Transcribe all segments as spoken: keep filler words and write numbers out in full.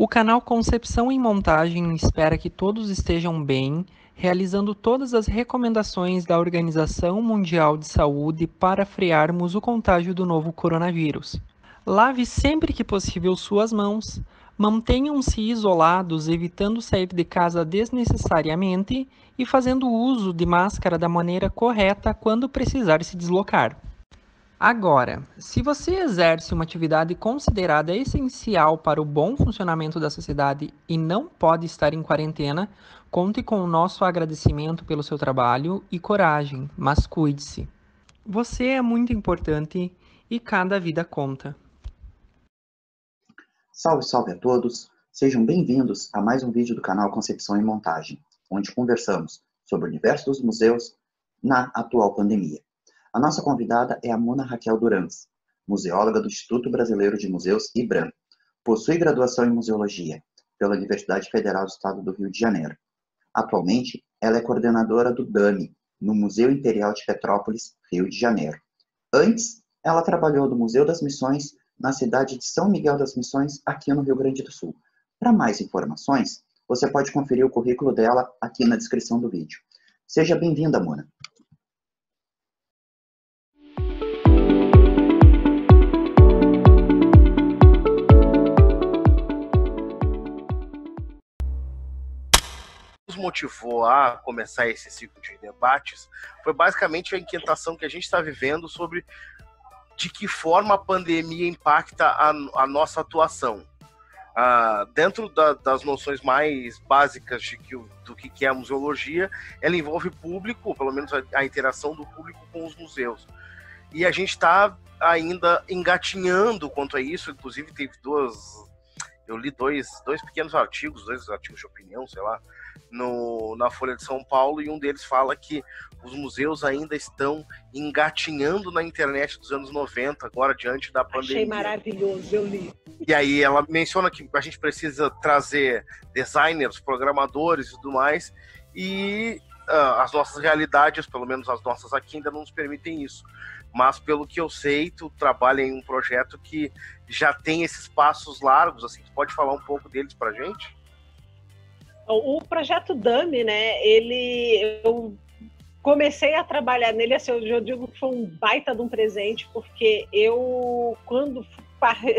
O canal Concepção em Montagem espera que todos estejam bem, realizando todas as recomendações da Organização Mundial de Saúde para frearmos o contágio do novo coronavírus. Lave sempre que possível suas mãos, mantenham-se isolados, evitando sair de casa desnecessariamente e fazendo uso de máscara da maneira correta quando precisar se deslocar. Agora, se você exerce uma atividade considerada essencial para o bom funcionamento da sociedade e não pode estar em quarentena, conte com o nosso agradecimento pelo seu trabalho e coragem, mas cuide-se. Você é muito importante e cada vida conta. Salve, salve a todos! Sejam bem-vindos a mais um vídeo do canal Concepção em Montagem, onde conversamos sobre o universo dos museus na atual pandemia. A nossa convidada é a Muna Raquel Durans, museóloga do Instituto Brasileiro de Museus, IBRAM. Possui graduação em Museologia pela Universidade Federal do Estado do Rio de Janeiro. Atualmente, ela é coordenadora do Dami, no Museu Imperial de Petrópolis, Rio de Janeiro. Antes, ela trabalhou no Museu das Missões, na cidade de São Miguel das Missões, aqui no Rio Grande do Sul. Para mais informações, você pode conferir o currículo dela aqui na descrição do vídeo. Seja bem-vinda, Muna. Motivou a começar esse ciclo de debates foi basicamente a inquietação que a gente está vivendo sobre de que forma a pandemia impacta a, a nossa atuação. Ah, dentro da, das noções mais básicas de que, do que é a museologia, ela envolve público, pelo menos a, a interação do público com os museus. E a gente está ainda engatinhando quanto a isso, inclusive teve duas... Eu li dois, dois pequenos artigos, dois artigos de opinião, sei lá, no, na Folha de São Paulo, e um deles fala que os museus ainda estão engatinhando na internet dos anos noventa, agora diante da pandemia. Achei maravilhoso, eu li. E aí ela menciona que a gente precisa trazer designers, programadores e tudo mais, e uh, as nossas realidades, pelo menos as nossas aqui, ainda não nos permitem isso. Mas, pelo que eu sei, tu trabalha em um projeto que já tem esses passos largos, assim, tu pode falar um pouco deles pra gente? O projeto Dami, né, ele, eu comecei a trabalhar nele, assim, eu digo que foi um baita de um presente, porque eu, quando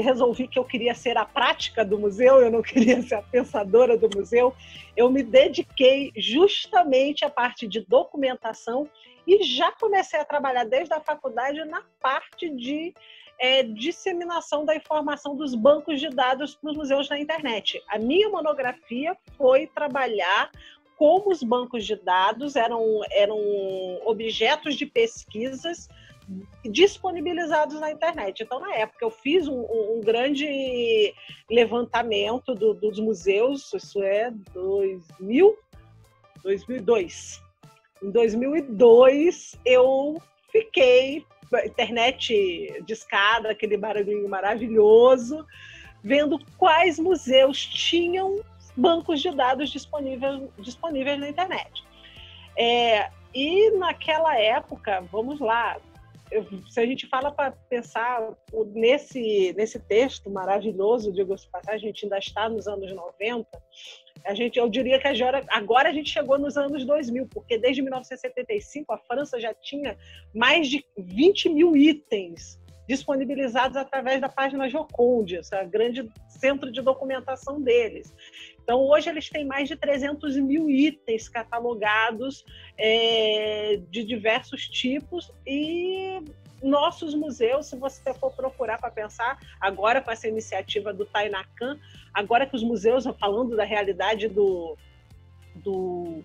resolvi que eu queria ser a prática do museu, eu não queria ser a pensadora do museu, eu me dediquei justamente à parte de documentação e já comecei a trabalhar desde a faculdade na parte de é, disseminação da informação dos bancos de dados para os museus na internet. A minha monografia foi trabalhar como os bancos de dados eram, eram objetos de pesquisas disponibilizados na internet. Então, na época, eu fiz um, um grande levantamento do, dos museus, isso é dois mil, dois mil e dois. Em dois mil e dois, eu fiquei, internet discada, aquele barulhinho maravilhoso, vendo quais museus tinham bancos de dados disponíveis, disponíveis na internet. É, e naquela época, vamos lá, eu, se a gente fala para pensar nesse, nesse texto maravilhoso, digo-se de passagem, a gente ainda está nos anos noventa, A gente, eu diria que agora a gente chegou nos anos dois mil, porque desde mil novecentos e setenta e cinco a França já tinha mais de vinte mil itens disponibilizados através da página Joconde, esse é o grande centro de documentação deles. Então, hoje eles têm mais de trezentos mil itens catalogados é, de diversos tipos e... Nossos museus, se você for procurar para pensar, agora com essa iniciativa do Tainacan, agora que os museus, falando da realidade do, do,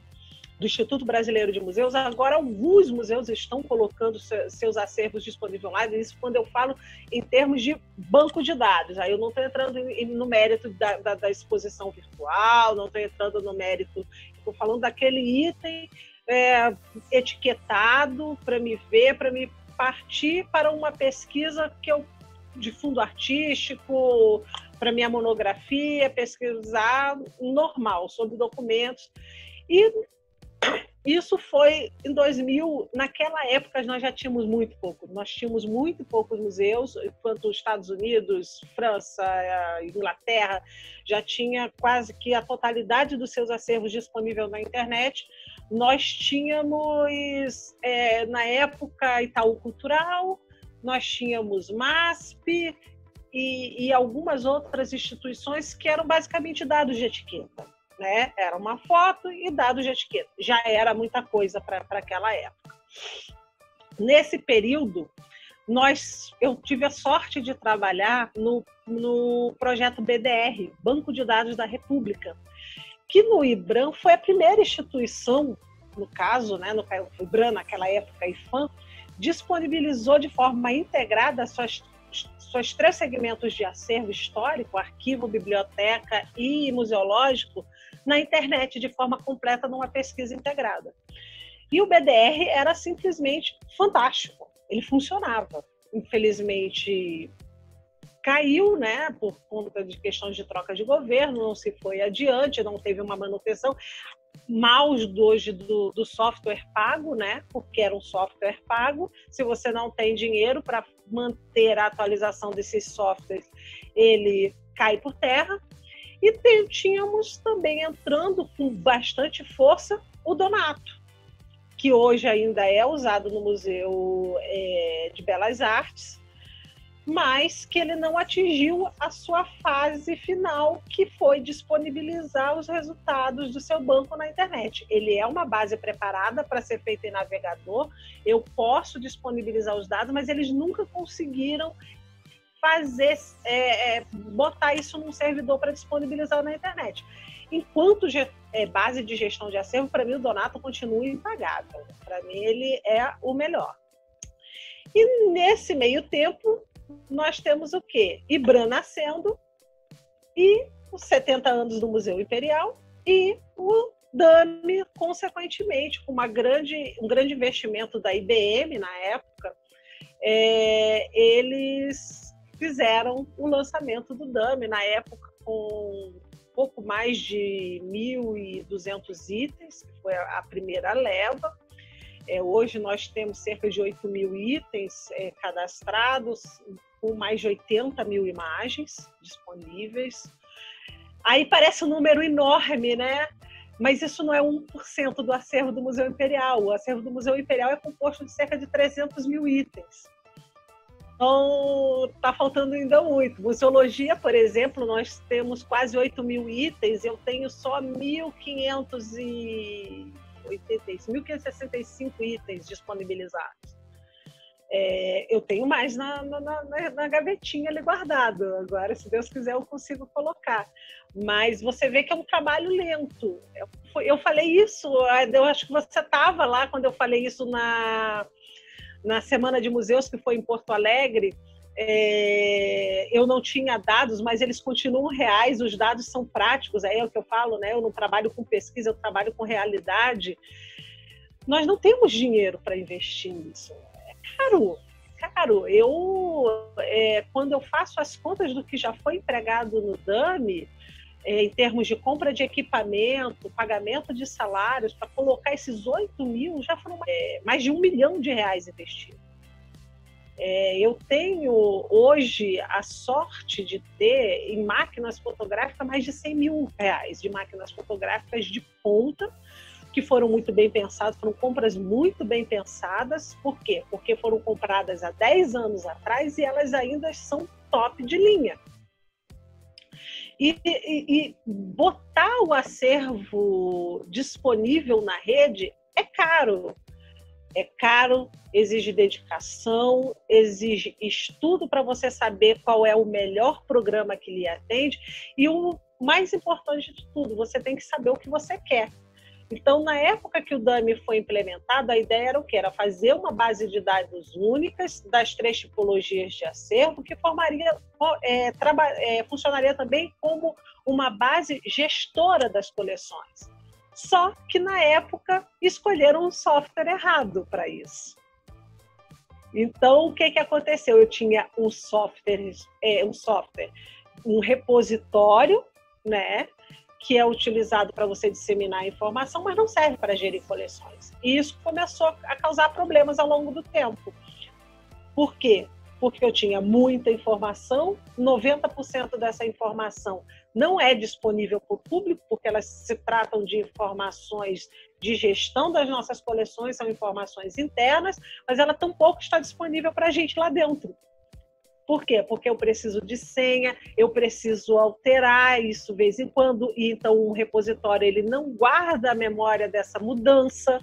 do Instituto Brasileiro de Museus, agora alguns museus estão colocando seus acervos disponíveis online, isso quando eu falo em termos de banco de dados, aí eu não estou entrando no mérito da, da, da exposição virtual, não estou entrando no mérito, estou falando daquele item é, etiquetado para me ver, para me partir para uma pesquisa que eu, de fundo artístico, para minha monografia, pesquisar normal, sobre documentos. E Isso foi em dois mil, naquela época nós já tínhamos muito pouco, nós tínhamos muito poucos museus, enquanto os Estados Unidos, França, Inglaterra, já tinha quase que a totalidade dos seus acervos disponível na internet. Nós tínhamos, é, na época, Itaú Cultural, nós tínhamos MASP e, e algumas outras instituições que eram basicamente dados de etiqueta. Né? Era uma foto e dados de etiqueta. Já era muita coisa para aquela época. Nesse período, nós, eu tive a sorte de trabalhar no, no projeto B D R, Banco de Dados da República, que no IBRAM foi a primeira instituição, no caso, né, no IBRAM, naquela época, IPHAN, disponibilizou de forma integrada suas Seus três segmentos de acervo histórico, arquivo, biblioteca e museológico, na internet de forma completa, numa pesquisa integrada. E o B D R era simplesmente fantástico, ele funcionava. Infelizmente, caiu, né, por conta de questões de troca de governo, não se foi adiante, não teve uma manutenção. Maus hoje do, do software pago, né? Porque era um software pago. Se você não tem dinheiro para manter a atualização desses softwares, ele cai por terra. E tem, tínhamos também entrando com bastante força o Donato, que hoje ainda é usado no Museu é, de Belas Artes, mas que ele não atingiu a sua fase final, que foi disponibilizar os resultados do seu banco na internet. Ele é uma base preparada para ser feita em navegador, eu posso disponibilizar os dados, mas eles nunca conseguiram fazer, é, é, botar isso num servidor para disponibilizar na internet. Enquanto é, base de gestão de acervo, para mim o Donato continua impagável, para mim ele é o melhor. E nesse meio tempo, nós temos o quê? IBRAM nascendo, e os setenta anos do Museu Imperial, e o Dami, consequentemente, com uma grande, um grande investimento da I B M na época, é, eles fizeram o lançamento do Dami, na época com pouco mais de mil e duzentos itens, que foi a primeira leva. É, hoje nós temos cerca de oito mil itens é, cadastrados, com mais de oitenta mil imagens disponíveis. Aí parece um número enorme, né? Mas isso não é um por cento do acervo do Museu Imperial. O acervo do Museu Imperial é composto de cerca de trezentos mil itens. Então, está faltando ainda muito. Museologia, por exemplo, nós temos quase oito mil itens, eu tenho só mil e quinhentos e... mil quinhentos e sessenta e cinco itens disponibilizados. É, eu tenho mais na, na, na, na gavetinha ali guardado. Agora, se Deus quiser, eu consigo colocar. Mas você vê que é um trabalho lento. Eu, eu falei isso, eu acho que você estava lá quando eu falei isso na, na Semana de Museus, que foi em Porto Alegre. É, eu não tinha dados, mas eles continuam reais, os dados são práticos, aí é o que eu falo, né? Eu não trabalho com pesquisa, eu trabalho com realidade. Nós não temos dinheiro para investir nisso, é caro, é caro. Eu, é, quando eu faço as contas do que já foi empregado no Dami, é, em termos de compra de equipamento, pagamento de salários, para colocar esses oito mil, já foram é, mais de um milhão de reais investidos. É, eu tenho hoje a sorte de ter em máquinas fotográficas mais de cem mil reais de máquinas fotográficas de ponta, que foram muito bem pensadas, foram compras muito bem pensadas. Por quê? Porque foram compradas há dez anos atrás e elas ainda são top de linha. E, e, e botar o acervo disponível na rede é caro. É caro, exige dedicação, exige estudo para você saber qual é o melhor programa que lhe atende. E o mais importante de tudo, você tem que saber o que você quer. Então, na época que o Dami foi implementado, a ideia era o quê? Era fazer uma base de dados únicas das três tipologias de acervo, que formaria, é, traba, é, funcionaria também como uma base gestora das coleções. Só que, na época, escolheram um software errado para isso. Então, o que, que aconteceu? Eu tinha um software, é, um software, um repositório, né, que é utilizado para você disseminar informação, mas não serve para gerir coleções. E isso começou a causar problemas ao longo do tempo. Por quê? Porque eu tinha muita informação, noventa por cento dessa informação não é disponível para o público, porque elas se tratam de informações de gestão das nossas coleções, são informações internas, mas ela tampouco está disponível para a gente lá dentro. Por quê? Porque eu preciso de senha, eu preciso alterar isso de vez em quando, e então um repositório ele não guarda a memória dessa mudança,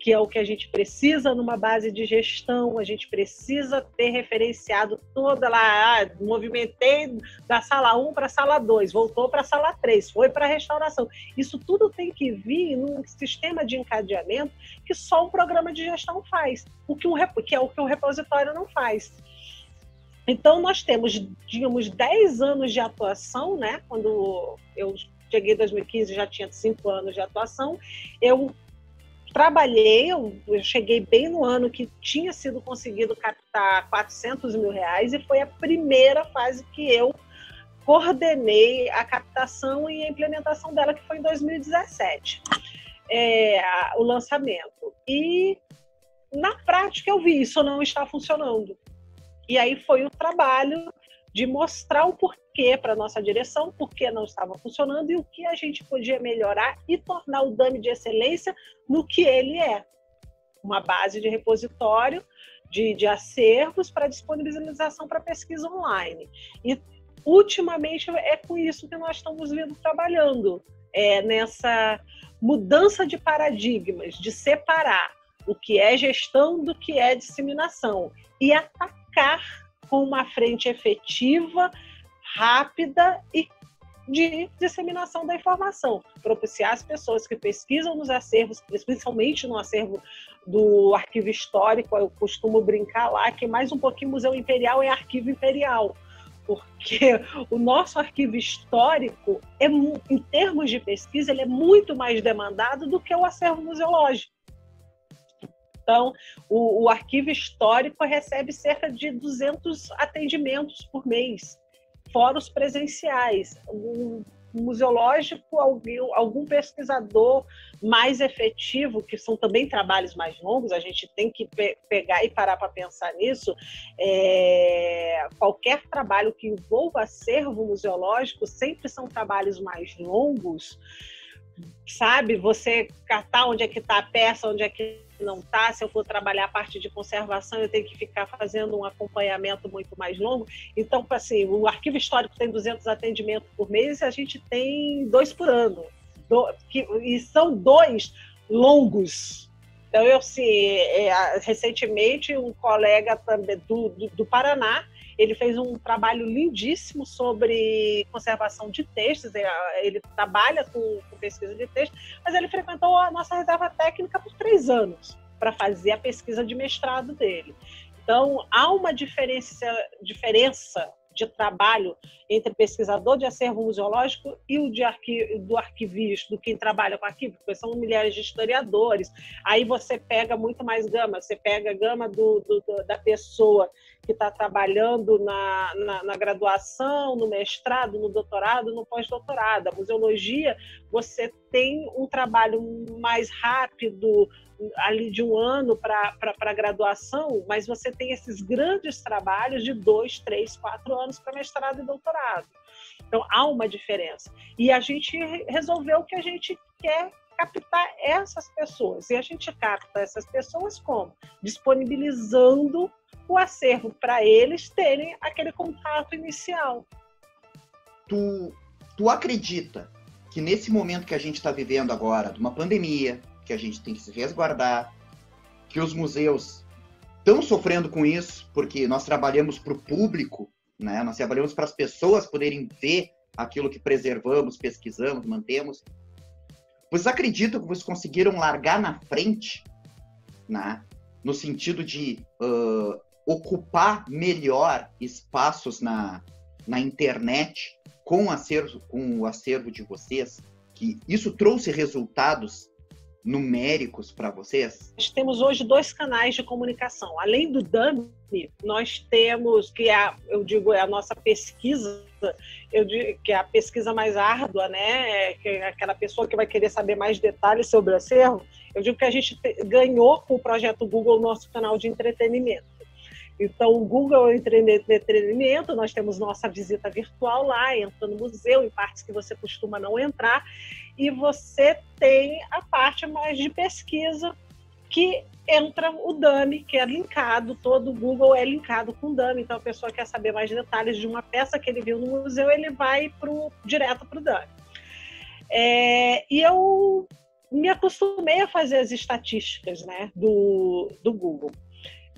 que é o que a gente precisa numa base de gestão, a gente precisa ter referenciado toda lá, ah, movimentei da sala um para a sala dois, voltou para a sala três, foi para a restauração. Isso tudo tem que vir num sistema de encadeamento que só um programa de gestão faz, o que, um, que é o que o repositório não faz. Então, nós temos, digamos, dez anos de atuação, né? Quando eu cheguei em dois mil e quinze, já tinha cinco anos de atuação. Eu trabalhei, eu cheguei bem no ano que tinha sido conseguido captar quatrocentos mil reais, e foi a primeira fase que eu coordenei a captação e a implementação dela, que foi em dois mil e dezessete, é, o lançamento. E, na prática, eu vi, isso não está funcionando. E aí foi o trabalho de mostrar o porquê para a nossa direção, por que não estava funcionando e o que a gente podia melhorar e tornar o Dami de excelência no que ele é. Uma base de repositório de, de acervos para disponibilização para pesquisa online. E, ultimamente, é com isso que nós estamos vindo trabalhando, é, nessa mudança de paradigmas, de separar o que é gestão do que é disseminação e atacar com uma frente efetiva, rápida e de disseminação da informação, propiciar as pessoas que pesquisam nos acervos, principalmente no acervo do arquivo histórico. Eu costumo brincar lá que mais um pouquinho Museu Imperial é arquivo imperial, porque o nosso arquivo histórico, é, em termos de pesquisa, ele é muito mais demandado do que o acervo museológico. Então, o, o arquivo histórico recebe cerca de duzentos atendimentos por mês, fora os presenciais. O museológico, alguém, algum pesquisador mais efetivo, que são também trabalhos mais longos, a gente tem que pe- pegar e parar para pensar nisso. É, qualquer trabalho que envolva acervo museológico sempre são trabalhos mais longos, sabe? Você catar onde é que está a peça, onde é que não está. Se eu for trabalhar a parte de conservação, eu tenho que ficar fazendo um acompanhamento muito mais longo. Então, assim, o arquivo histórico tem duzentos atendimentos por mês e a gente tem dois por ano. Do, que, e são dois longos. Então, eu, assim, é, recentemente, um colega também do, do, do Paraná, ele fez um trabalho lindíssimo sobre conservação de textos. Ele trabalha com, com pesquisa de texto, mas ele frequentou a nossa reserva técnica por três anos para fazer a pesquisa de mestrado dele. Então, há uma diferença, diferença de trabalho entre pesquisador de acervo museológico e o de arqui, do arquivista, do quem trabalha com arquivo, porque são milhares de historiadores. Aí você pega muito mais gama, você pega a gama do, do, da pessoa que está trabalhando na, na, na graduação, no mestrado, no doutorado, no pós-doutorado. A museologia, você tem um trabalho mais rápido, ali de um ano para a graduação, mas você tem esses grandes trabalhos de dois, três, quatro anos para mestrado e doutorado. Então, há uma diferença. E a gente resolveu que a gente quer captar essas pessoas. E a gente capta essas pessoas como? Disponibilizando o acervo para eles terem aquele contato inicial. Tu, tu acredita que nesse momento que a gente está vivendo agora, de uma pandemia, que a gente tem que se resguardar, que os museus estão sofrendo com isso, porque nós trabalhamos para o público, né? Nós trabalhamos para as pessoas poderem ver aquilo que preservamos, pesquisamos, mantemos. Vocês acreditam que vocês conseguiram largar na frente, né? No sentido de uh, ocupar melhor espaços na, na internet com o acervo, com o acervo de vocês, que isso trouxe resultados numéricos para vocês? Nós temos hoje dois canais de comunicação. Além do Dami, nós temos, que é, eu digo, é a nossa pesquisa, eu digo, que é a pesquisa mais árdua, né? É aquela pessoa que vai querer saber mais detalhes sobre o acervo. Eu digo que a gente ganhou com o projeto Google o nosso canal de entretenimento. Então, o Google é entretenimento, nós temos nossa visita virtual lá, entra no museu, em partes que você costuma não entrar, e você tem a parte mais de pesquisa, que entra o Dami, que é linkado, todo o Google é linkado com o Dami, então a pessoa quer saber mais detalhes de uma peça que ele viu no museu, ele vai pro, direto para o Dami. É, e eu me acostumei a fazer as estatísticas, né, do, do Google.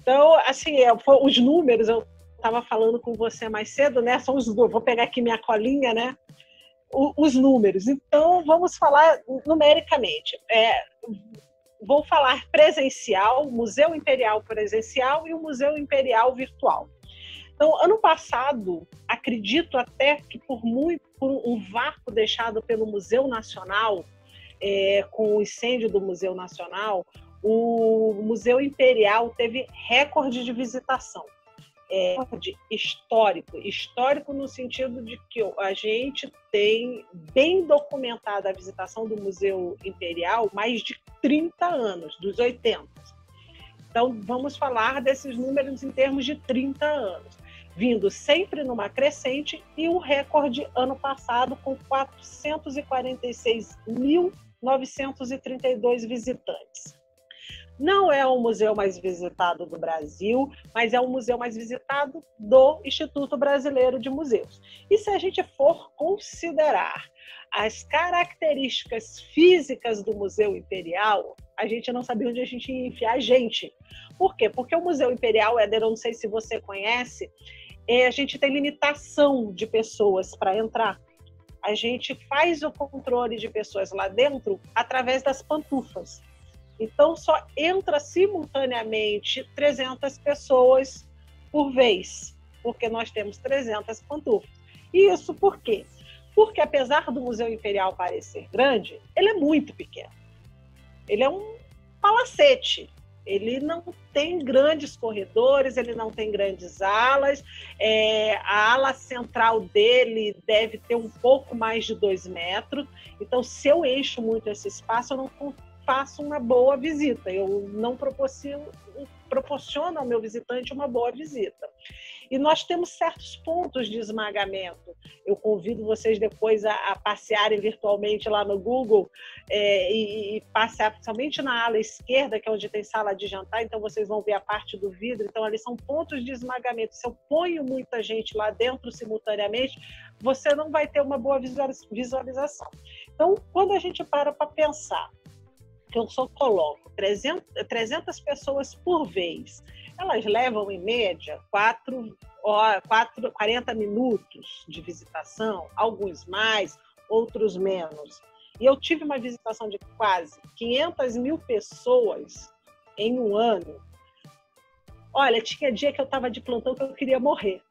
Então, assim, eu, os números, eu estava falando com você mais cedo, né? São os, vou pegar aqui minha colinha, né? O, os números. Então, vamos falar numericamente. É, vou falar presencial, Museu Imperial presencial e o Museu Imperial virtual. Então, ano passado, acredito até que por, muito, por um vácuo deixado pelo Museu Nacional, é, com o incêndio do Museu Nacional, o Museu Imperial teve recorde de visitação, é, recorde histórico, histórico no sentido de que a gente tem bem documentada a visitação do Museu Imperial mais de trinta anos, dos oitenta. Então, vamos falar desses números em termos de trinta anos, vindo sempre numa crescente, e o recorde ano passado com quatrocentos e quarenta e seis mil novecentos e trinta e dois visitantes. Não é o museu mais visitado do Brasil, mas é o museu mais visitado do Instituto Brasileiro de Museus. E se a gente for considerar as características físicas do Museu Imperial, a gente não sabia onde a gente ia enfiar a gente. Por quê? Porque o Museu Imperial, Éder, eu não sei se você conhece, a gente tem limitação de pessoas para entrar. A gente faz o controle de pessoas lá dentro através das pantufas. Então, só entra simultaneamente trezentas pessoas por vez, porque nós temos trezentas pantufas. E isso por quê? Porque, apesar do Museu Imperial parecer grande, ele é muito pequeno. Ele é um palacete. Ele não tem grandes corredores, ele não tem grandes alas. É, a ala central dele deve ter um pouco mais de dois metros. Então, se eu encho muito esse espaço, eu não faço uma boa visita, eu não proporciono, proporciono ao meu visitante uma boa visita. E nós temos certos pontos de esmagamento. Eu convido vocês depois a, a passearem virtualmente lá no Google, é, e, e passear principalmente na ala esquerda, que é onde tem sala de jantar, então vocês vão ver a parte do vidro. Então ali são pontos de esmagamento. Se eu ponho muita gente lá dentro simultaneamente, você não vai ter uma boa visualização. Então, quando a gente para para pensar que eu só coloco trezentas pessoas por vez, elas levam, em média, quarenta minutos de visitação, alguns mais, outros menos. E eu tive uma visitação de quase quinhentas mil pessoas em um ano. Olha, tinha dia que eu estava de plantão que eu queria morrer,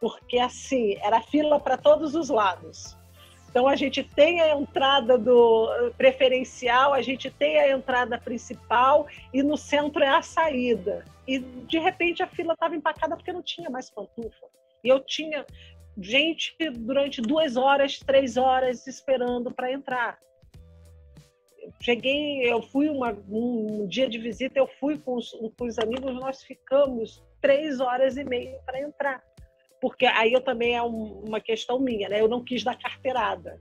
porque, assim, era fila para todos os lados. Então, a gente tem a entrada do preferencial, a gente tem a entrada principal e no centro é a saída. E, de repente, a fila estava empacada porque não tinha mais pantufa. E eu tinha gente durante duas horas, três horas esperando para entrar. Cheguei, eu fui uma, um dia de visita, eu fui com os, com os amigos, nós ficamos três horas e meia para entrar. Porque aí eu também é uma questão minha, né? Eu não quis dar carteirada.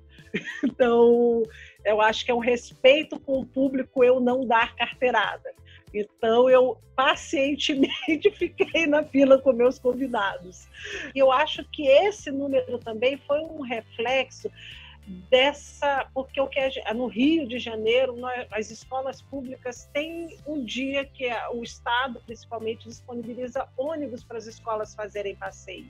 Então, eu acho que é um respeito com o público eu não dar carteirada. Então, eu pacientemente fiquei na fila com meus convidados. E eu acho que esse número também foi um reflexo dessa... Porque no Rio de Janeiro, as escolas públicas têm um dia que o Estado, principalmente, disponibiliza ônibus para as escolas fazerem passeio.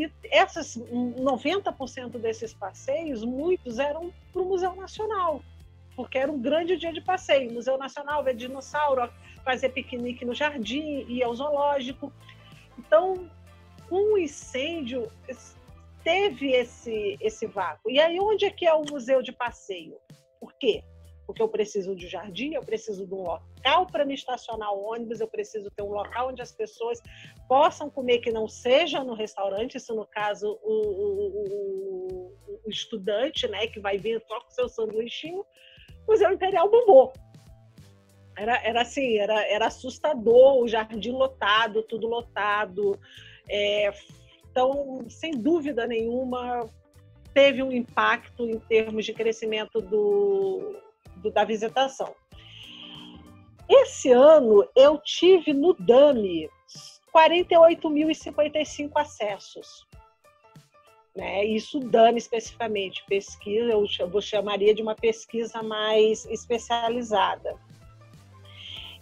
E essas, noventa por cento desses passeios, muitos eram para o Museu Nacional, porque era um grande dia de passeio. Museu Nacional, ver dinossauro, fazer piquenique no jardim, ir ao zoológico. Então, um incêndio teve esse, esse vácuo. E aí, onde é que é o museu de passeio? Por quê? porque eu preciso de um jardim, eu preciso de um local para me estacionar o ônibus, eu preciso ter um local onde as pessoas possam comer que não seja no restaurante, isso no caso o, o, o, o estudante, né, que vai vir só com seu sanduichinho. Museu Imperial bombou. Era, era assim, era, era assustador, o jardim lotado, tudo lotado. É, então, sem dúvida nenhuma, teve um impacto em termos de crescimento do, do, da visitação. Esse ano, eu tive no Dami quarenta e oito mil e cinquenta e cinco acessos. Né? Isso Dami especificamente, pesquisa, eu vou chamaria de uma pesquisa mais especializada.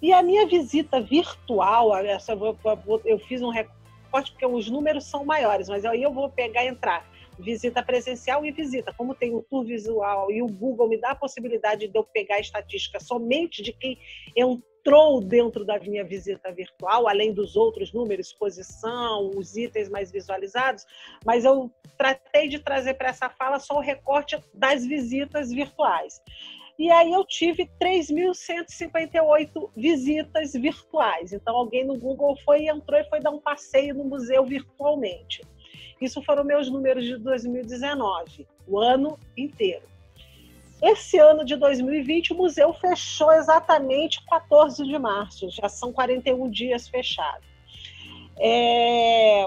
E a minha visita virtual, essa eu, vou, eu fiz um recorte porque os números são maiores, mas aí eu vou pegar e entrar. Visita presencial e visita. Como tem o tour visual e o Google me dá a possibilidade de eu pegar a estatística somente de quem entrou dentro da minha visita virtual, além dos outros números, posição, os itens mais visualizados, mas eu tratei de trazer para essa fala só o recorte das visitas virtuais. E aí eu tive três mil cento e cinquenta e oito visitas virtuais. Então alguém no Google foi, entrou e foi dar um passeio no museu virtualmente. Isso foram meus números de dois mil e dezenove, o ano inteiro. Esse ano de dois mil e vinte, o museu fechou exatamente quatorze de março, já são quarenta e um dias fechados. É,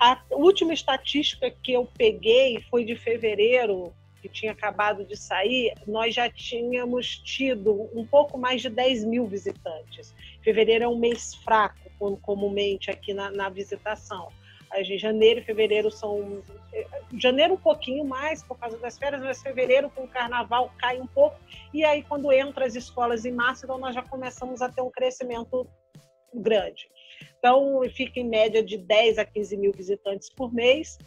a última estatística que eu peguei foi de fevereiro, que tinha acabado de sair, nós já tínhamos tido um pouco mais de dez mil visitantes. Fevereiro é um mês fraco, comumente aqui na, na visitação. Janeiro e fevereiro são... Janeiro um pouquinho mais, por causa das férias, mas fevereiro com o carnaval cai um pouco. E aí, quando entra as escolas em março, então nós já começamos a ter um crescimento grande. Então, fica em média de dez a quinze mil visitantes por mês.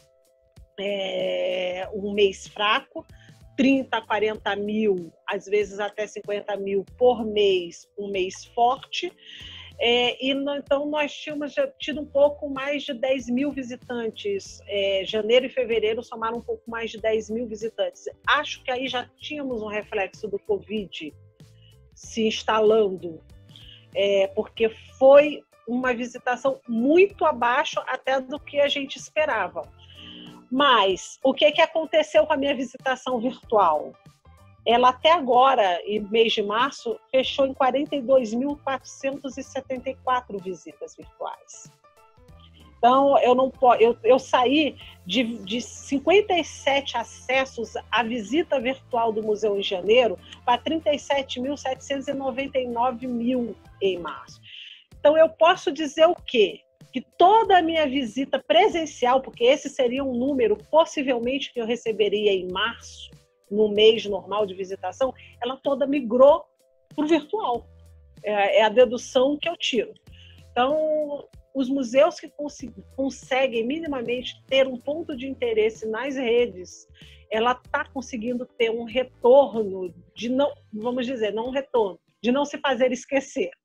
É um mês fraco. trinta a quarenta mil, às vezes até cinquenta mil por mês, um mês forte. É, e no, então, nós tínhamos já tido um pouco mais de dez mil visitantes. É, janeiro e fevereiro somaram um pouco mais de dez mil visitantes. Acho que aí já tínhamos um reflexo do Covid se instalando, é, porque foi uma visitação muito abaixo até do que a gente esperava. Mas o que, que aconteceu com a minha visitação virtual? Ela até agora, em mês de março, fechou em quarenta e dois mil quatrocentos e setenta e quatro visitas virtuais. Então, eu, não, eu, eu saí de, de cinquenta e sete acessos à visita virtual do museu em janeiro para trinta e sete mil setecentos e noventa e nove em março. Então, eu posso dizer o quê? Que toda a minha visita presencial, porque esse seria um número possivelmente que eu receberia em março, no mês normal de visitação, ela toda migrou para o virtual. É a dedução que eu tiro. Então, os museus que conseguem minimamente ter um ponto de interesse nas redes, ela está conseguindo ter um retorno de não, vamos dizer, não um retorno, de não se fazer esquecer.